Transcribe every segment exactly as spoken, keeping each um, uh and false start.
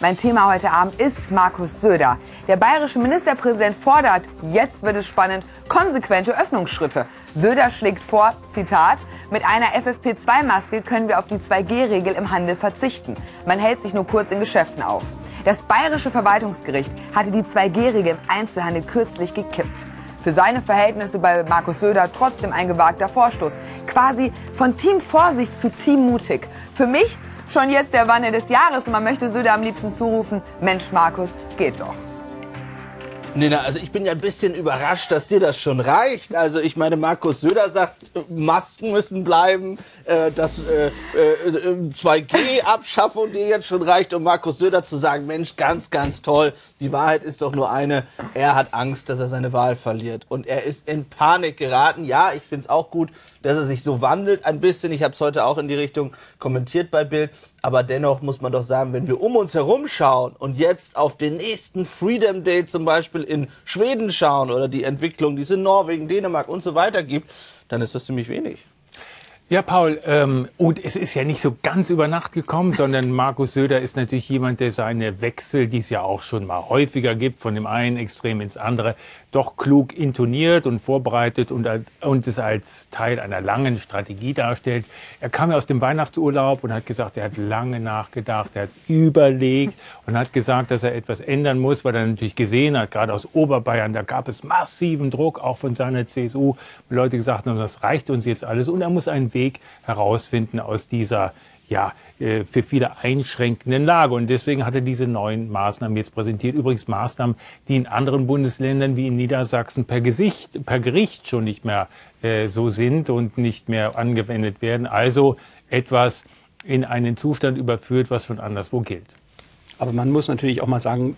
Mein Thema heute Abend ist Markus Söder. Der bayerische Ministerpräsident fordert, jetzt wird es spannend, konsequente Öffnungsschritte. Söder schlägt vor, Zitat, mit einer F F P zwei Maske können wir auf die zwei G Regel im Handel verzichten. Man hält sich nur kurz in Geschäften auf. Das bayerische Verwaltungsgericht hatte die zwei G Regel im Einzelhandel kürzlich gekippt. Für seine Verhältnisse bei Markus Söder trotzdem ein gewagter Vorstoß. Quasi von Team Vorsicht zu Team Mutig. Für mich schon jetzt der Wandel des Jahres und man möchte Söder am liebsten zurufen, Mensch Markus, geht doch. Nina, also ich bin ja ein bisschen überrascht, dass dir das schon reicht. Also ich meine, Markus Söder sagt, Masken müssen bleiben, äh, dass äh, äh, zwei G Abschaffung dir jetzt schon reicht, um Markus Söder zu sagen, Mensch, ganz, ganz toll, die Wahrheit ist doch nur eine, er hat Angst, dass er seine Wahl verliert. Und er ist in Panik geraten. Ja, ich finde es auch gut, dass er sich so wandelt ein bisschen. Ich habe es heute auch in die Richtung kommentiert bei BILD. Aber dennoch muss man doch sagen, wenn wir um uns herum schauen und jetzt auf den nächsten Freedom Day zum Beispiel in Schweden schauen oder die Entwicklung, die es in Norwegen, Dänemark und so weiter gibt, dann ist das ziemlich wenig. Ja, Paul, ähm, und es ist ja nicht so ganz über Nacht gekommen, sondern Markus Söder ist natürlich jemand, der seine Wechsel, die es ja auch schon mal häufiger gibt, von dem einen Extrem ins andere, doch klug intoniert und vorbereitet und, und es als Teil einer langen Strategie darstellt. Er kam ja aus dem Weihnachtsurlaub und hat gesagt, er hat lange nachgedacht, er hat überlegt und hat gesagt, dass er etwas ändern muss, weil er natürlich gesehen hat, gerade aus Oberbayern, da gab es massiven Druck, auch von seiner C S U, wo Leute gesagt haben, das reicht uns jetzt alles und er muss einen Weg Weg herausfinden aus dieser ja, für viele einschränkenden Lage. Und deswegen hat er diese neuen Maßnahmen jetzt präsentiert. Übrigens Maßnahmen, die in anderen Bundesländern wie in Niedersachsen per, Gesicht, per Gericht schon nicht mehr äh, so sind und nicht mehr angewendet werden. Also etwas in einen Zustand überführt, was schon anderswo gilt. Aber man muss natürlich auch mal sagen,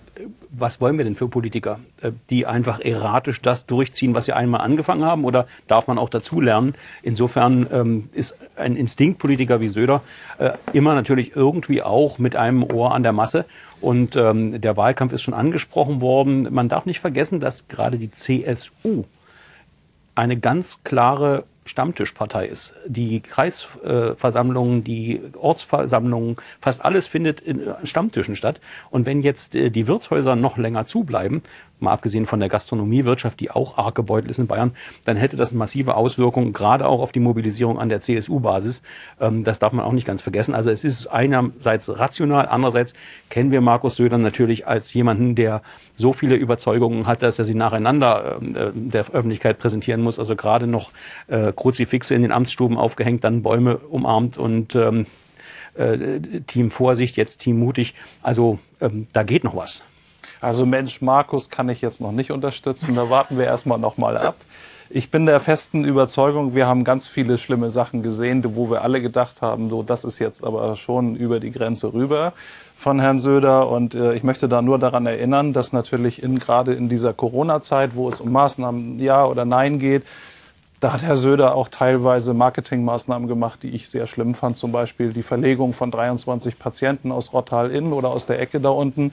was wollen wir denn für Politiker, die einfach erratisch das durchziehen, was wir einmal angefangen haben? Oder darf man auch dazulernen? Insofern ähm, ist ein Instinktpolitiker wie Söder äh, immer natürlich irgendwie auch mit einem Ohr an der Masse. Und ähm, der Wahlkampf ist schon angesprochen worden. Man darf nicht vergessen, dass gerade die C S U eine ganz klare Stammtischpartei ist. Die Kreisversammlungen, die Ortsversammlungen, fast alles findet in Stammtischen statt. Und wenn jetzt die Wirtshäuser noch länger zubleiben, mal abgesehen von der Gastronomiewirtschaft, die auch arg gebeutelt ist in Bayern, dann hätte das massive Auswirkungen, gerade auch auf die Mobilisierung an der C S U-Basis. Das darf man auch nicht ganz vergessen. Also es ist einerseits rational, andererseits kennen wir Markus Söder natürlich als jemanden, der so viele Überzeugungen hat, dass er sie nacheinander der Öffentlichkeit präsentieren muss. Also gerade noch Kruzifixe in den Amtsstuben aufgehängt, dann Bäume umarmt und Team Vorsicht, jetzt Team Mutig. Also da geht noch was. Also Mensch, Markus kann ich jetzt noch nicht unterstützen, da warten wir erstmal nochmal ab. Ich bin der festen Überzeugung, wir haben ganz viele schlimme Sachen gesehen, wo wir alle gedacht haben, so, das ist jetzt aber schon über die Grenze rüber von Herrn Söder. Und äh, ich möchte da nur daran erinnern, dass natürlich in, gerade in dieser Corona-Zeit, wo es um Maßnahmen ja oder nein geht, da hat Herr Söder auch teilweise Marketingmaßnahmen gemacht, die ich sehr schlimm fand. Zum Beispiel die Verlegung von dreiundzwanzig Patienten aus Rottal-Inn oder aus der Ecke da unten.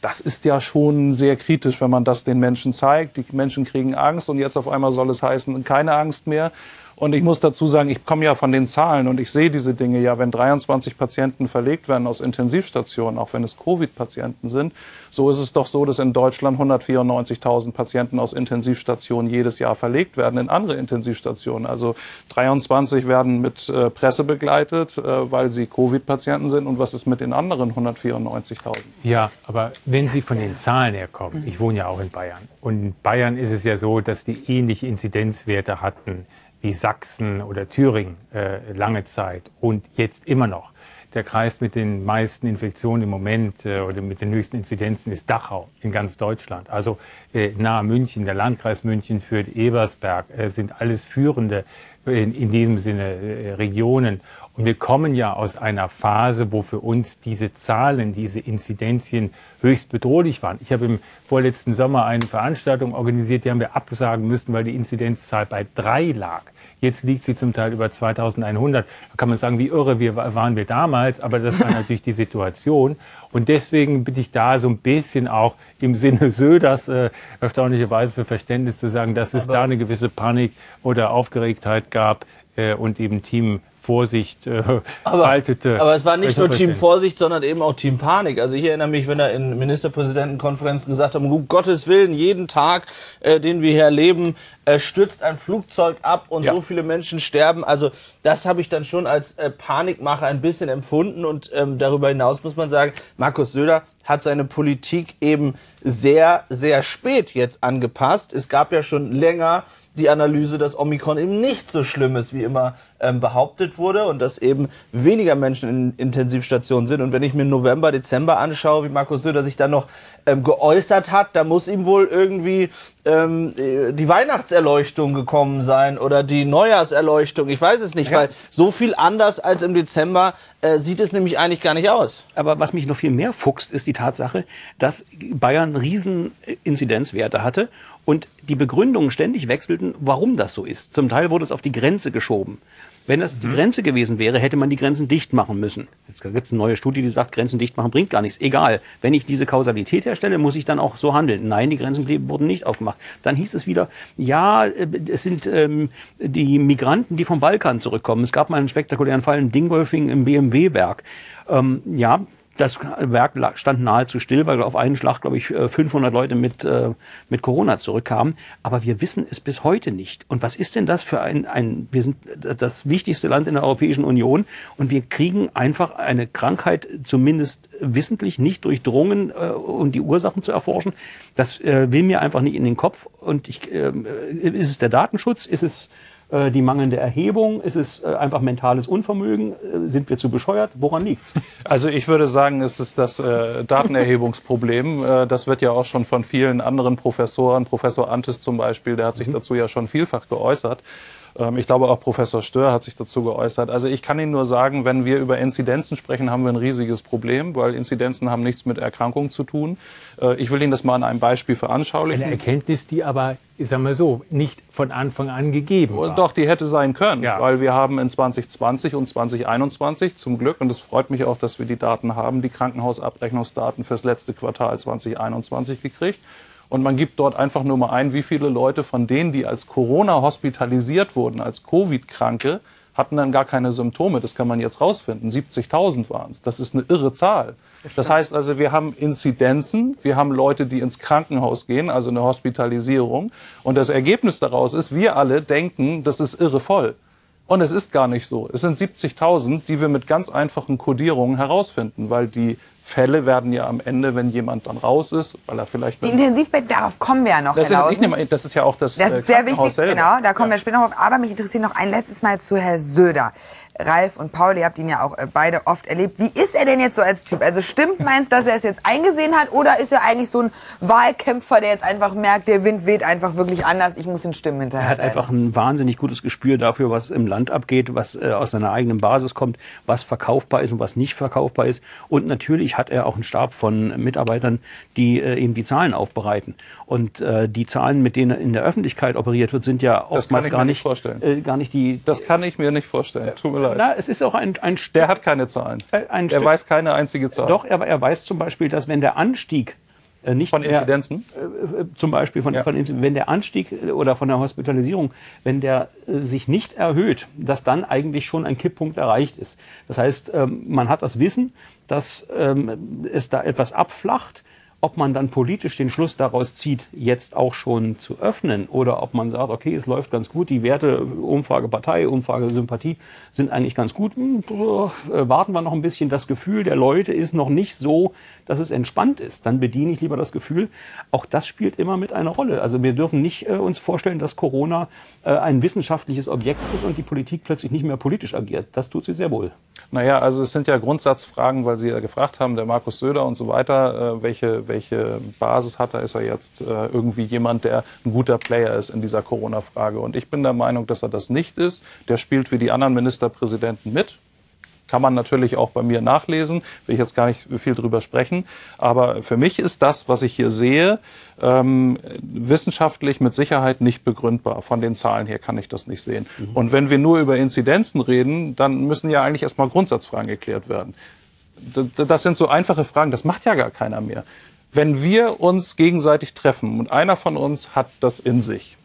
Das ist ja schon sehr kritisch, wenn man das den Menschen zeigt. Die Menschen kriegen Angst und jetzt auf einmal soll es heißen, keine Angst mehr. Und ich muss dazu sagen, ich komme ja von den Zahlen und ich sehe diese Dinge ja, wenn dreiundzwanzig Patienten verlegt werden aus Intensivstationen, auch wenn es Covid-Patienten sind, so ist es doch so, dass in Deutschland hundertvierundneunzigtausend Patienten aus Intensivstationen jedes Jahr verlegt werden in andere Intensivstationen. Also dreiundzwanzig werden mit äh, Presse begleitet, äh, weil sie Covid-Patienten sind. Und was ist mit den anderen hundertvierundneunzigtausend? Ja, aber wenn Sie von den Zahlen herkommen, ich wohne ja auch in Bayern. Und in Bayern ist es ja so, dass die ähnliche Inzidenzwerte hatten wie Sachsen oder Thüringen äh, lange Zeit und jetzt immer noch. Der Kreis mit den meisten Infektionen im Moment äh, oder mit den höchsten Inzidenzen ist Dachau in ganz Deutschland. Also äh, nahe München, der Landkreis München führt Ebersberg, äh, sind alles führende in, in diesem Sinne äh, Regionen. Und wir kommen ja aus einer Phase, wo für uns diese Zahlen, diese Inzidenzien höchst bedrohlich waren. Ich habe im vorletzten Sommer eine Veranstaltung organisiert, die haben wir absagen müssen, weil die Inzidenzzahl bei drei lag. Jetzt liegt sie zum Teil über zweitausendeinhundert. Da kann man sagen, wie irre wir, waren wir damals. Aber das war natürlich die Situation. Und deswegen bitte ich da so ein bisschen auch im Sinne Söders äh, erstaunlicherweise für Verständnis zu sagen, dass es aber da eine gewisse Panik oder Aufgeregtheit gab äh, und eben Team Vorsicht äh, aber, haltete. Aber es war nicht nur Team Vorsicht, sondern eben auch Team Panik. Also ich erinnere mich, wenn er in Ministerpräsidentenkonferenzen gesagt hat, um Gottes Willen, jeden Tag, äh, den wir hier erleben, äh, stürzt ein Flugzeug ab und ja. so viele Menschen sterben. Also das habe ich dann schon als äh, Panikmache ein bisschen empfunden. Und ähm, darüber hinaus muss man sagen, Markus Söder hat seine Politik eben sehr, sehr spät jetzt angepasst. Es gab ja schon länger die Analyse, dass Omikron eben nicht so schlimm ist, wie immer ähm, behauptet wurde und dass eben weniger Menschen in Intensivstationen sind. Und wenn ich mir November, Dezember anschaue, wie Markus Söder sich dann noch ähm, geäußert hat, da muss ihm wohl irgendwie ähm, die Weihnachtserleuchtung gekommen sein oder die Neujahrserleuchtung. Ich weiß es nicht, ja. weil so viel anders als im Dezember äh, sieht es nämlich eigentlich gar nicht aus. Aber was mich noch viel mehr fuchst, ist die Tatsache, dass Bayern riesen Inzidenzwerte hatte und die Begründungen ständig wechselten, warum das so ist. Zum Teil wurde es auf die Grenze geschoben. Wenn das die Grenze gewesen wäre, hätte man die Grenzen dicht machen müssen. Jetzt gibt es eine neue Studie, die sagt, Grenzen dicht machen bringt gar nichts. Egal, wenn ich diese Kausalität herstelle, muss ich dann auch so handeln. Nein, die Grenzen wurden nicht aufgemacht. Dann hieß es wieder, ja, es sind ähm, die Migranten, die vom Balkan zurückkommen. Es gab mal einen spektakulären Fall in Dingolfing im B M W-Werk. Ähm, ja, das Werk stand nahezu still, weil auf einen Schlag, glaube ich, fünfhundert Leute mit, äh, mit Corona zurückkamen. Aber wir wissen es bis heute nicht. Und was ist denn das für ein, ein, wir sind das wichtigste Land in der Europäischen Union und wir kriegen einfach eine Krankheit zumindest wissentlich nicht durchdrungen, äh, um die Ursachen zu erforschen. Das äh, will mir einfach nicht in den Kopf. Und ich, äh, ist es der Datenschutz? Ist es die mangelnde Erhebung? Ist es einfach mentales Unvermögen? Sind wir zu bescheuert? Woran liegt's? Also ich würde sagen, es ist das äh, Datenerhebungsproblem. Äh, das wird ja auch schon von vielen anderen Professoren, Professor Antes zum Beispiel, der hat sich mhm. dazu ja schon vielfach geäußert. Ähm, ich glaube auch Professor Stör hat sich dazu geäußert. Also ich kann Ihnen nur sagen, wenn wir über Inzidenzen sprechen, haben wir ein riesiges Problem, weil Inzidenzen haben nichts mit Erkrankung zu tun. Äh, ich will Ihnen das mal an einem Beispiel veranschaulichen. Eine Erkenntnis, die aber, ich sag mal so, nicht von Anfang an gegeben war. Doch, die hätte sein können, ja. weil wir haben in zwanzig zwanzig und zwanzig einundzwanzig zum Glück, und es freut mich auch, dass wir die Daten haben, die Krankenhausabrechnungsdaten fürs letzte Quartal zwanzig einundzwanzig gekriegt. Und man gibt dort einfach nur mal ein, wie viele Leute von denen, die als Corona hospitalisiert wurden, als Covid-Kranke, hatten dann gar keine Symptome. Das kann man jetzt rausfinden. siebzigtausend waren es. Das ist eine irre Zahl. Das heißt also, wir haben Inzidenzen, wir haben Leute, die ins Krankenhaus gehen, also eine Hospitalisierung. Und das Ergebnis daraus ist, wir alle denken, das ist irre voll. Und es ist gar nicht so. Es sind siebzigtausend, die wir mit ganz einfachen Kodierungen herausfinden, weil die Fälle werden ja am Ende, wenn jemand dann raus ist, weil er vielleicht... Die Intensivbetten, darauf kommen wir ja noch. Das, ist, ich nehme, das ist ja auch das, das ist sehr wichtig, selber. Genau, da kommen ja. wir später noch auf. Aber mich interessiert noch ein letztes Mal zu Herrn Söder. Ralf und Paul, ihr habt ihn ja auch beide oft erlebt. Wie ist er denn jetzt so als Typ? Also stimmt meins, dass er es jetzt eingesehen hat? Oder ist er eigentlich so ein Wahlkämpfer, der jetzt einfach merkt, der Wind weht einfach wirklich anders, ich muss den Stimmen hinterher? Er hat einfach ein wahnsinnig gutes Gespür dafür, was im Land abgeht, was äh, aus seiner eigenen Basis kommt, was verkaufbar ist und was nicht verkaufbar ist. Und natürlich hat er auch einen Stab von Mitarbeitern, die äh, eben die Zahlen aufbereiten. Und äh, die Zahlen, mit denen in der Öffentlichkeit operiert wird, sind ja oftmals gar nicht, äh, gar nicht die... Das kann ich mir nicht vorstellen. Tut mir leid. Na, es ist auch ein, ein der hat keine Zahlen. Ein er weiß keine einzige Zahl. Doch, aber er weiß zum Beispiel, dass wenn der Anstieg Nicht von Inzidenzen? Mehr, äh, zum Beispiel, von, ja. von Inzidenzen, wenn der Anstieg oder von der Hospitalisierung, wenn der äh, sich nicht erhöht, dass dann eigentlich schon ein Kipppunkt erreicht ist. Das heißt, ähm, man hat das Wissen, dass ähm, es da etwas abflacht. Ob man dann politisch den Schluss daraus zieht, jetzt auch schon zu öffnen oder ob man sagt, okay, es läuft ganz gut, die Werte, Umfrage Partei, Umfrage Sympathie sind eigentlich ganz gut, warten wir noch ein bisschen, das Gefühl der Leute ist noch nicht so, dass es entspannt ist, dann bediene ich lieber das Gefühl, auch das spielt immer mit einer Rolle. Also wir dürfen nicht äh, uns vorstellen, dass Corona äh, ein wissenschaftliches Objekt ist und die Politik plötzlich nicht mehr politisch agiert, das tut sie sehr wohl. Naja, also es sind ja Grundsatzfragen, weil Sie ja gefragt haben, der Markus Söder und so weiter, äh, welche, welche welche Basis hat er, ist er jetzt äh, irgendwie jemand, der ein guter Player ist in dieser Corona-Frage. Und ich bin der Meinung, dass er das nicht ist. Der spielt wie die anderen Ministerpräsidenten mit. Kann man natürlich auch bei mir nachlesen, will ich jetzt gar nicht viel drüber sprechen. Aber für mich ist das, was ich hier sehe, ähm, wissenschaftlich mit Sicherheit nicht begründbar. Von den Zahlen her kann ich das nicht sehen. Mhm. Und wenn wir nur über Inzidenzen reden, dann müssen ja eigentlich erstmal Grundsatzfragen geklärt werden. Das sind so einfache Fragen, das macht ja gar keiner mehr. Wenn wir uns gegenseitig treffen und einer von uns hat das in sich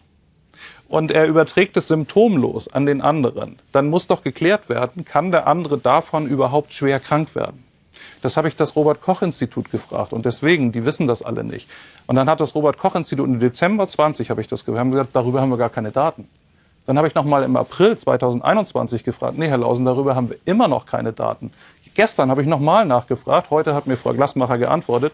und er überträgt es symptomlos an den anderen, dann muss doch geklärt werden, kann der andere davon überhaupt schwer krank werden? Das habe ich das Robert-Koch-Institut gefragt und deswegen, die wissen das alle nicht. Und dann hat das Robert-Koch-Institut im Dezember zwanzig, habe ich das haben gesagt, darüber haben wir gar keine Daten. Dann habe ich nochmal im April zweitausendeinundzwanzig gefragt, nee, Herr Lausen, darüber haben wir immer noch keine Daten. Gestern habe ich nochmal nachgefragt, heute hat mir Frau Glasmacher geantwortet,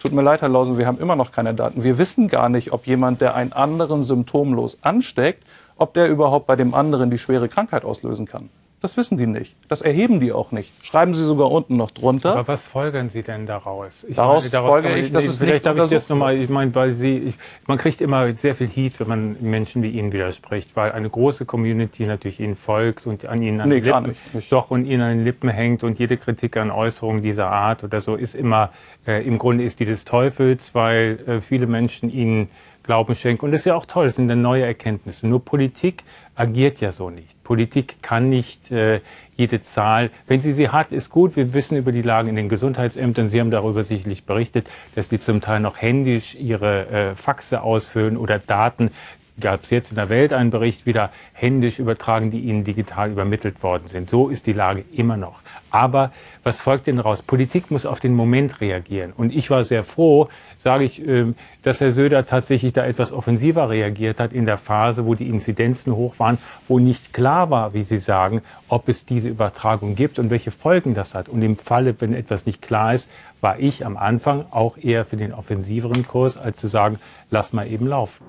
tut mir leid, Herr Lausen, wir haben immer noch keine Daten. Wir wissen gar nicht, ob jemand, der einen anderen symptomlos ansteckt, ob der überhaupt bei dem anderen die schwere Krankheit auslösen kann. Das wissen die nicht. Das erheben die auch nicht. Schreiben sie sogar unten noch drunter. Aber was folgern Sie denn daraus? Ich daraus, meine, daraus folge ich, ich dass nee, es vielleicht nicht darf ich das nochmal, ich meine, weil Sie, ich, man kriegt immer sehr viel Heat, wenn man Menschen wie Ihnen widerspricht, weil eine große Community natürlich Ihnen folgt und an Ihnen an nee, den Lippen, nicht, nicht. Doch, und Ihnen an den Lippen hängt und jede Kritik an Äußerungen dieser Art oder so ist immer, äh, im Grunde ist die des Teufels, weil äh, viele Menschen Ihnen Glauben schenken. Und das ist ja auch toll, das sind dann neue Erkenntnisse. Nur Politik agiert ja so nicht. Politik kann nicht äh, jede Zahl, wenn sie sie hat, ist gut. Wir wissen über die Lage in den Gesundheitsämtern, Sie haben darüber sicherlich berichtet, dass die zum Teil noch händisch ihre äh, Faxe ausfüllen oder Daten, gab es jetzt in der Welt einen Bericht, wieder händisch übertragen, die ihnen digital übermittelt worden sind. So ist die Lage immer noch. Aber was folgt denn raus? Politik muss auf den Moment reagieren. Und ich war sehr froh, sage ich, dass Herr Söder tatsächlich da etwas offensiver reagiert hat in der Phase, wo die Inzidenzen hoch waren, wo nicht klar war, wie Sie sagen, ob es diese Übertragung gibt und welche Folgen das hat. Und im Falle, wenn etwas nicht klar ist, war ich am Anfang auch eher für den offensiveren Kurs, als zu sagen, lass mal eben laufen.